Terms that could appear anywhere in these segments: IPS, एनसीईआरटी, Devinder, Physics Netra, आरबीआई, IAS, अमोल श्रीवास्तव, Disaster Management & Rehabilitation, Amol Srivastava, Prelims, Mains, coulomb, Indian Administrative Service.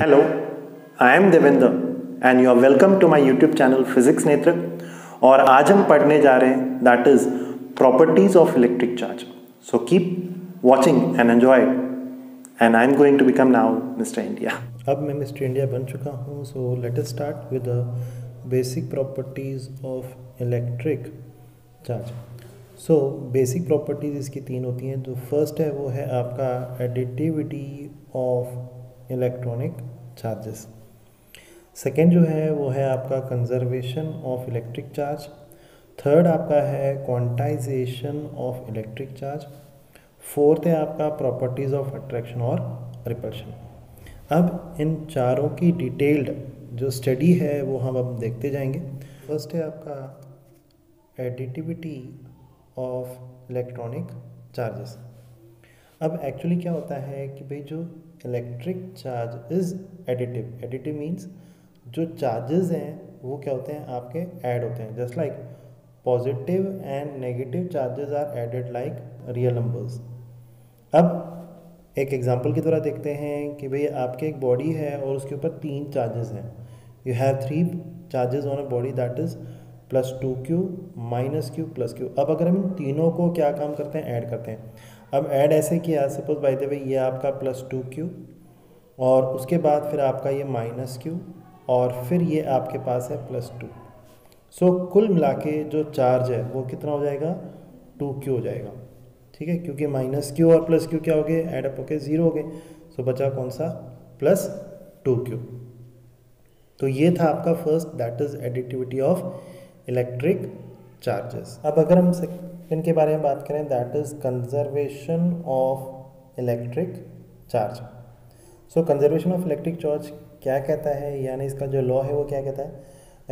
Hello, I am Devinder and you are welcome to my YouTube channel Physics Netra. और आज हम पढ़ने जा रहे हैं that is properties of electric charge. So keep watching and enjoy it. And I am going to become now Mr. India. अब मैं Mr. India बन चुका हूँ. So let us start with the basic properties of electric charge. So basic properties इसकी तीन होती हैं. तो first है वो है आपका additivity of electronic charges. Second जो है वो है आपका conservation of electric charge. Third आपका है quantization of electric charge. Fourth है आपका प्रॉपर्टीज़ ऑफ अट्रैक्शन और रिपल्शन. अब इन चारों की डिटेल्ड जो स्टडी है वो हम अब देखते जाएंगे. फर्स्ट है आपका एडिटिविटी ऑफ इलेक्ट्रॉनिक चार्जेस. अब एक्चुअली क्या होता है कि भाई जो electric charge is additive. Additive means जो चार्जेस हैं वो क्या होते हैं आपके ऐड होते हैं. Just like positive and negative charges are added like real numbers. अब एक एग्जांपल की तरह देखते हैं कि भाई आपके एक बॉडी है और उसके ऊपर तीन चार्जेस हैं. You have three charges on a body that is +2q -q +q. अब अगर हम तीनों को क्या काम करते हैं ऐड करते हैं. अब ऐड ऐसे किया सपोज बाय द वे ये आपका +2q और उसके बाद फिर आपका ये -q और फिर ये आपके पास है +2. सो कुल मिला के जो चार्ज है वो कितना हो जाएगा 2q हो जाएगा. ठीक है क्योंकि -q और +q क्या हो गए ऐड अप होके 0 हो गए. सो बचा कौन सा +2q. तो ये था आपका first that is additivity of electric charges. अब अगर हम सेकेंड के बारे में बात करें that is conservation of electric charge. So conservation of electric charge क्या कहता है यानी इसका जो लॉ है वो क्या कहता है.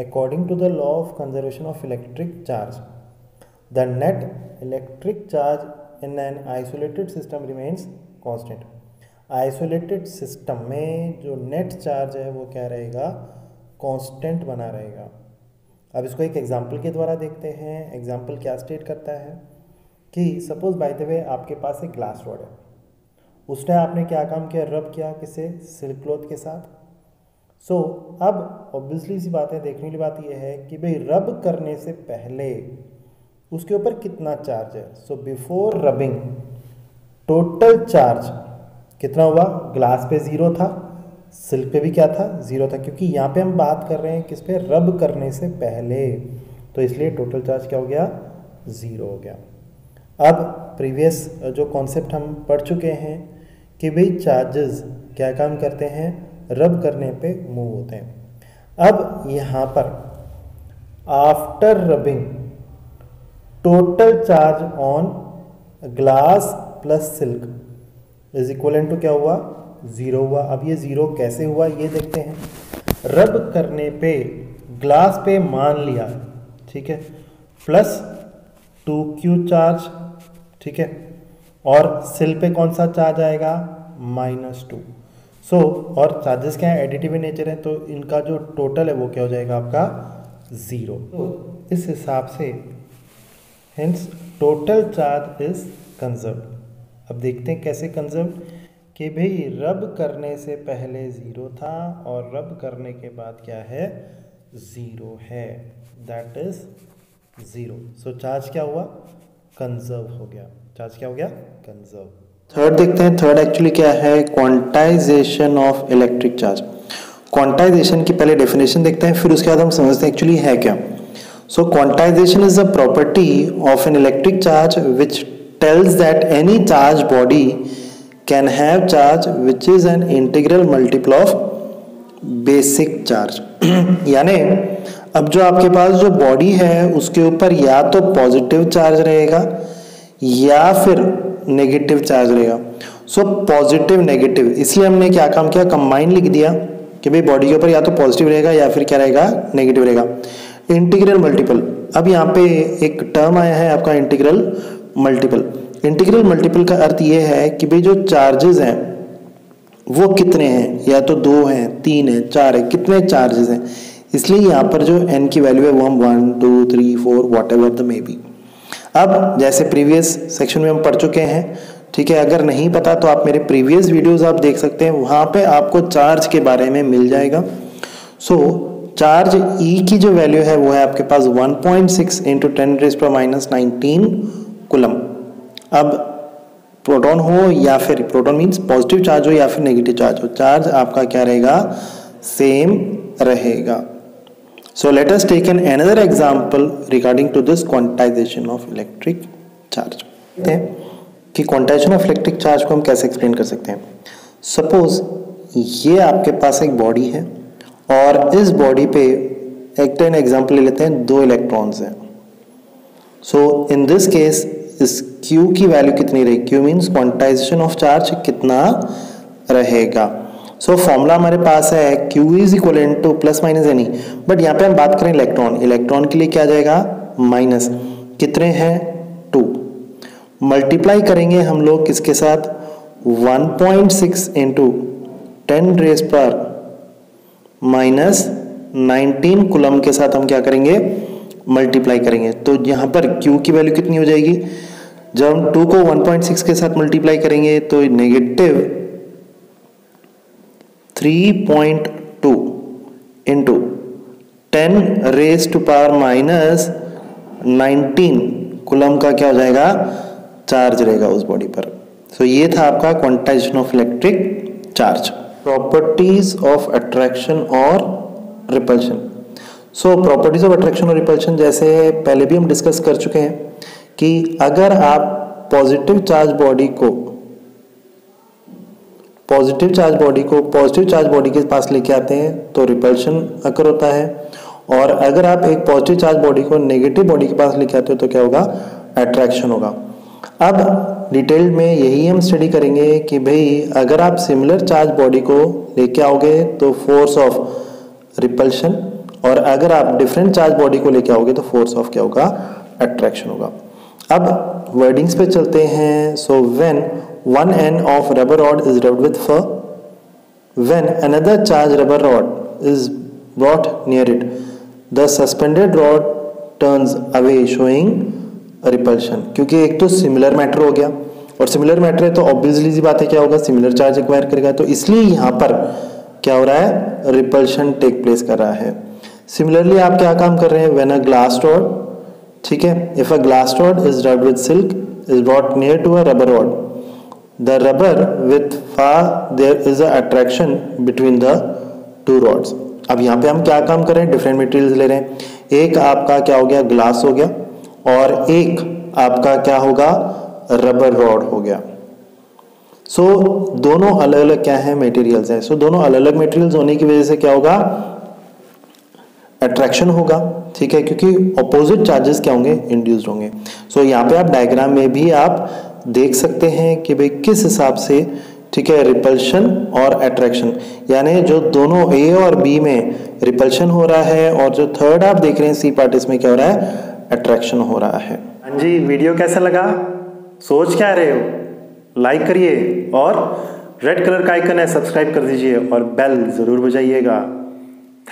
According to the law of conservation of electric charge the net electric charge in an isolated system remains constant. Isolated system में जो नेट चार्ज है वो क्या रहेगा कॉन्स्टेंट बना रहेगा. अब इसको एक एग्जाम्पल के द्वारा देखते हैं. एग्जाम्पल क्या स्टेट करता है कि सपोज बाय द वे आपके पास एक ग्लास रॉड है. उसने आपने क्या काम किया रब किया किसे सिल्क क्लॉथ के साथ. सो अब ऑब्वियसली सी बात है देखने की बात यह है कि भाई रब करने से पहले उसके ऊपर कितना चार्ज है. So before rubbing total charge कितना हुआ. ग्लास पे 0 था सिल्क पे भी क्या था 0 था क्योंकि यहाँ पे हम बात कर रहे हैं किस पे रब करने से पहले. तो इसलिए टोटल चार्ज क्या हो गया 0 हो गया. अब प्रीवियस जो कॉन्सेप्ट हम पढ़ चुके हैं कि भाई चार्जेस क्या काम करते हैं रब करने पे मूव होते हैं. अब यहाँ पर after rubbing total charge on glass plus silk is equal to क्या हुआ 0 हुआ. अब ये 0 कैसे हुआ ये देखते हैं. रब करने पे ग्लास पे मान लिया ठीक है +2q चार्ज ठीक है और सिल पे कौन सा चार्ज आएगा -2. सो और चार्जेस क्या है एडिटिव नेचर है तो इनका जो टोटल है वो क्या हो जाएगा आपका 0. तो इस हिसाब से hence total charge is conserve. अब देखते हैं कैसे कंजर्व कि भाई रब करने से पहले 0 था और रब करने के बाद क्या है 0 है दैट इज 0. सो चार्ज क्या हुआ कंजर्व हो गया. चार्ज क्या हो गया कंजर्व. थर्ड देखते हैं. थर्ड एक्चुअली क्या है quantization of electric charge. Quantization की पहले डेफिनेशन देखते हैं फिर उसके बाद हम समझते हैं एक्चुअली है क्या. So quantization is a property of an electric charge which tells that any charge body can have charge which is an integral multiple of basic charge. यानी अब जो आपके पास जो बॉडी है उसके ऊपर या तो पॉजिटिव चार्ज रहेगा या फिर नेगेटिव चार्ज रहेगा. सो पॉजिटिव नेगेटिव इसलिए हमने क्या काम किया कंबाइन लिख दिया कि भाई बॉडी के ऊपर या तो पॉजिटिव रहेगा या फिर क्या रहेगा नेगेटिव रहेगा. Integral multiple. अब यहाँ पे एक टर्म आया है आपका इंटीग्रल मल्टीपल. इंटीग्रल मल्टीपल का अर्थ ये है कि भाई जो चार्जेस हैं वो कितने हैं या तो 2 हैं 3 हैं 4 है कितने चार्जेस हैं. इसलिए यहाँ पर जो n की वैल्यू है वो हम 1 2 3 4 whatever the may be. अब जैसे प्रीवियस सेक्शन में हम पढ़ चुके हैं ठीक है। अगर नहीं पता तो आप मेरे प्रीवियस वीडियोस आप देख सकते हैं, वहाँ पे आपको चार्ज के बारे में मिल जाएगा। सो चार्ज ई की जो वैल्यू है वो है आपके पास 1.6 × 10⁻¹⁹ कूलम। अब प्रोटॉन हो या फिर प्रोटॉन मीन्स पॉजिटिव चार्ज हो या फिर नेगेटिव चार्ज हो, चार्ज आपका क्या रहेगा, सेम रहेगा। So let us take an another example regarding to this quantization of electric charge। देखते हैं कि क्वांटाइजेशन ऑफ इलेक्ट्रिक चार्ज को हम कैसे एक्सप्लेन कर सकते हैं। सपोज ये आपके पास एक बॉडी है और इस बॉडी पे एक एग्जाम्पल ले लेते हैं, 2 इलेक्ट्रॉन्स हैं। सो इन दिस केस इस Q की वैल्यू कितनी रहेगी, Q means quantization of charge कितना रहेगा। सो फॉर्मूला हमारे पास है Q = ± एनी, बट यहाँ पे हम बात करें इलेक्ट्रॉन, इलेक्ट्रॉन के लिए क्या जाएगा माइनस, कितने हैं 2, मल्टीप्लाई करेंगे हम लोग किसके साथ 1.6 × 10⁻¹⁹ कूलम के साथ हम क्या करेंगे मल्टीप्लाई करेंगे। तो यहाँ पर Q की वैल्यू कितनी हो जाएगी, जब हम 2 को 1.6 के साथ मल्टीप्लाई करेंगे तो -3.2 × 10⁻¹⁹ कूलम का क्या हो जाएगा चार्ज रहेगा उस बॉडी पर। सो ये था आपका quantization of electric charge. Properties of attraction और repulsion. So properties of attraction और रिपल्शन जैसे पहले भी हम डिस्कस कर चुके हैं कि अगर आप पॉजिटिव चार्ज बॉडी के पास लेके आते हैं तो रिपल्शन अकर होता है, और अगर आप एक पॉजिटिव चार्ज बॉडी को नेगेटिव बॉडी के पास लेके आते हो तो क्या होगा, अट्रैक्शन होगा। अब डिटेल में यही हम स्टडी करेंगे कि भाई अगर आप सिमिलर चार्ज बॉडी को लेके आओगे तो फोर्स ऑफ रिपल्शन, और अगर आप डिफरेंट चार्ज बॉडी को लेके आओगे तो फोर्स ऑफ क्या होगा, अट्रैक्शन होगा। अब वर्डिंग्स पे चलते हैं। So when one end of rubber rod is rubbed with fur, when another charged rubber rod is brought near it, the suspended rod turns away showing repulsion। क्योंकि एक तो सिमिलर मैटर हो गया, और सिमिलर मैटर है तो obviously सी बात है क्या होगा, सिमिलर चार्ज एक्वायर करेगा, तो इसलिए यहाँ पर क्या हो रहा है, रिपल्शन टेक प्लेस कर रहा है। सिमिलरली आप क्या काम कर रहे हैं, when a glass rod, ठीक है, if a glass rod is rubbed with silk is brought near to a rubber rod, the rubber with fur there is a attraction between the two rods। अब यहाँ पे हम क्या काम कर रहे हैं, डिफरेंट मटेरियल्स ले रहे हैं, एक आपका क्या हो गया ग्लास हो गया और एक आपका क्या होगा रबर रॉड हो गया। सो दोनों अलग अलग क्या है मटेरियल्स हैं। सो दोनों अलग अलग मटेरियल्स होने की वजह से क्या होगा, अट्रैक्शन होगा, ठीक है, क्योंकि ऑपोजिट चार्जेस क्या होंगे, इंड्यूस्ड होंगे। सो यहाँ पे आप डायग्राम में भी आप देख सकते हैं कि भाई किस हिसाब से, ठीक है, रिपल्शन और अट्रैक्शन, यानी जो दोनों A और B में रिपल्शन हो रहा है और जो थर्ड आप देख रहे हैं सी पार्ट, इसमें क्या हो रहा है, अट्रैक्शन हो रहा है। हाँ जी, वीडियो कैसा लगा, सोच क्या रहे हो, लाइक करिए और रेड कलर का आइकन है सब्सक्राइब कर दीजिए और बेल जरूर बजाइएगा।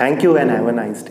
Thank you and have a nice day.